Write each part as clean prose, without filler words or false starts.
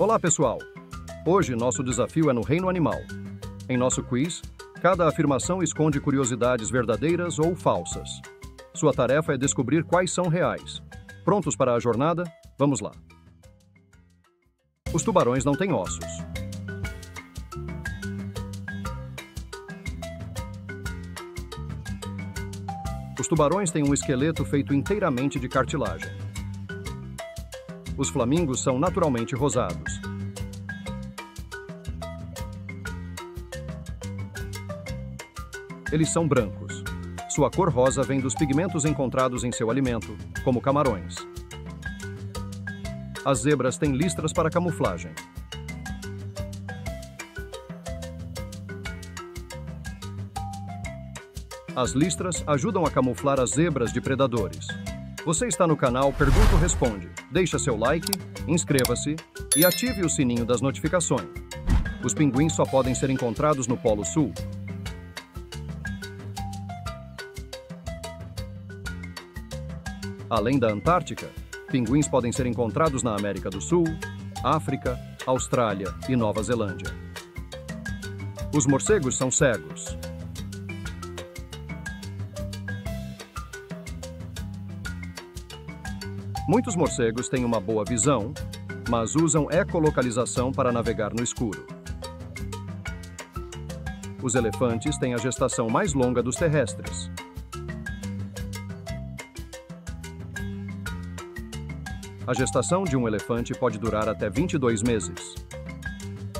Olá, pessoal! Hoje nosso desafio é no reino animal. Em nosso quiz, cada afirmação esconde curiosidades verdadeiras ou falsas. Sua tarefa é descobrir quais são reais. Prontos para a jornada? Vamos lá! Os tubarões não têm ossos. Os tubarões têm um esqueleto feito inteiramente de cartilagem. Os flamingos são naturalmente rosados. Eles são brancos. Sua cor rosa vem dos pigmentos encontrados em seu alimento, como camarões. As zebras têm listras para camuflagem. As listras ajudam a camuflar as zebras de predadores. Você está no canal Pergunto Responde. Deixa seu like, inscreva-se e ative o sininho das notificações. Os pinguins só podem ser encontrados no Polo Sul. Além da Antártica, pinguins podem ser encontrados na América do Sul, África, Austrália e Nova Zelândia. Os morcegos são cegos. Muitos morcegos têm uma boa visão, mas usam ecolocalização para navegar no escuro. Os elefantes têm a gestação mais longa dos terrestres. A gestação de um elefante pode durar até 22 meses.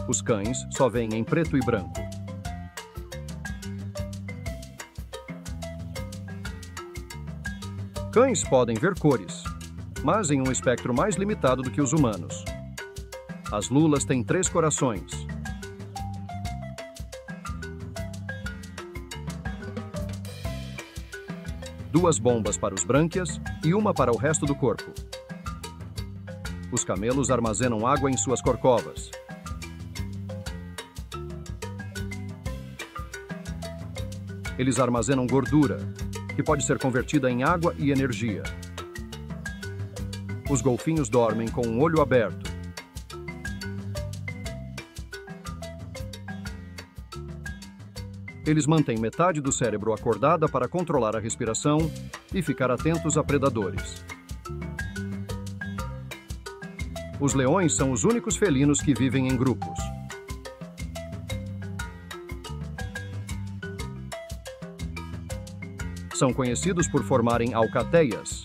Os cães só veem em preto e branco. Cães podem ver cores, mas em um espectro mais limitado do que os humanos. As lulas têm 3 corações. Duas bombas para os brânquias e uma para o resto do corpo. Os camelos armazenam água em suas corcovas. Eles armazenam gordura, que pode ser convertida em água e energia. Os golfinhos dormem com um olho aberto. Eles mantêm metade do cérebro acordada para controlar a respiração e ficar atentos a predadores. Os leões são os únicos felinos que vivem em grupos. São conhecidos por formarem alcateias.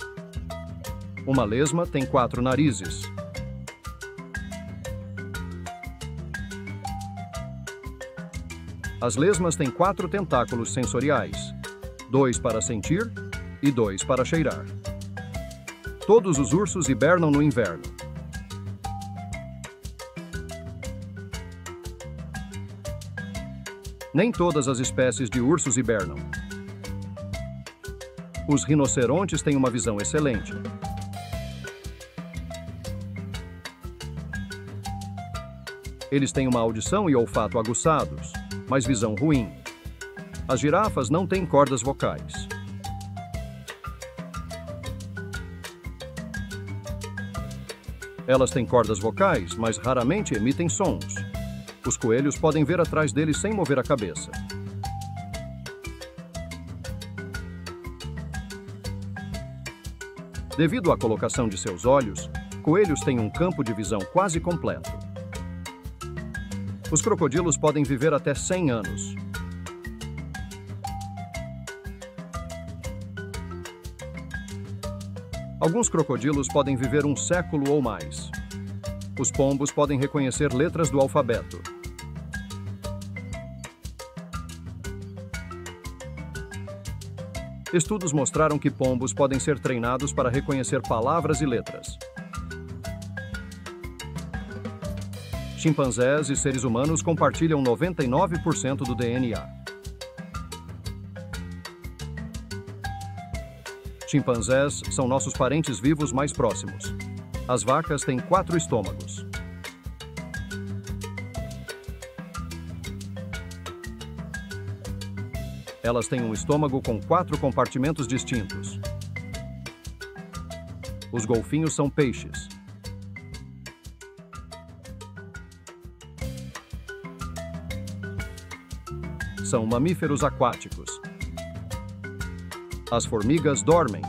Uma lesma tem 4 narizes. As lesmas têm 4 tentáculos sensoriais, 2 para sentir e 2 para cheirar. Todos os ursos hibernam no inverno. Nem todas as espécies de ursos hibernam. Os rinocerontes têm uma visão excelente. Eles têm uma audição e olfato aguçados, mas visão ruim. As girafas não têm cordas vocais. Elas têm cordas vocais, mas raramente emitem sons. Os coelhos podem ver atrás deles sem mover a cabeça. Devido à colocação de seus olhos, coelhos têm um campo de visão quase completo. Os crocodilos podem viver até 100 anos. Alguns crocodilos podem viver um século ou mais. Os pombos podem reconhecer letras do alfabeto. Estudos mostraram que pombos podem ser treinados para reconhecer palavras e letras. Chimpanzés e seres humanos compartilham 99% do DNA. Chimpanzés são nossos parentes vivos mais próximos. As vacas têm 4 estômagos. Elas têm um estômago com 4 compartimentos distintos. Os golfinhos são peixes. são mamíferos aquáticos. As formigas dormem.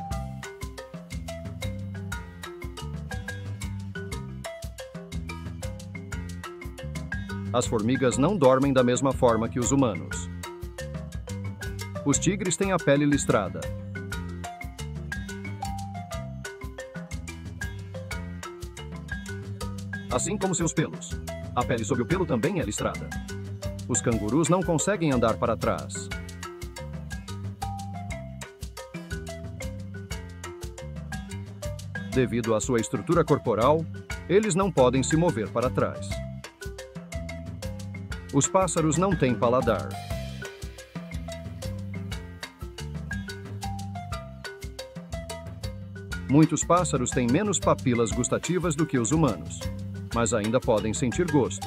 As formigas não dormem da mesma forma que os humanos. Os tigres têm a pele listrada. Assim como seus pelos. A pele sob o pelo também é listrada. Os cangurus não conseguem andar para trás. Devido à sua estrutura corporal, eles não podem se mover para trás. Os pássaros não têm paladar. Muitos pássaros têm menos papilas gustativas do que os humanos, mas ainda podem sentir gosto.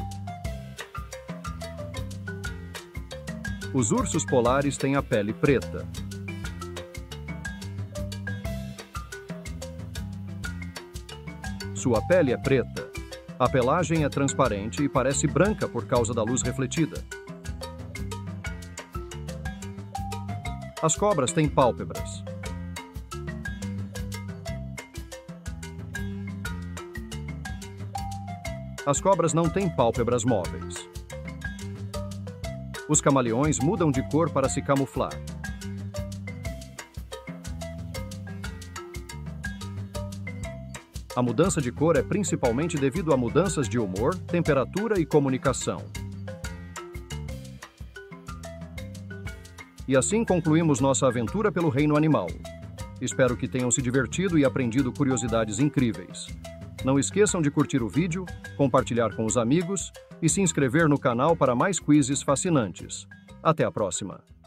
Os ursos polares têm a pele preta. Sua pele é preta. A pelagem é transparente e parece branca por causa da luz refletida. As cobras têm pálpebras. As cobras não têm pálpebras móveis. Os camaleões mudam de cor para se camuflar. A mudança de cor é principalmente devido a mudanças de humor, temperatura e comunicação. E assim concluímos nossa aventura pelo reino animal. Espero que tenham se divertido e aprendido curiosidades incríveis. Não esqueçam de curtir o vídeo, compartilhar com os amigos e se inscrever no canal para mais quizzes fascinantes. Até a próxima!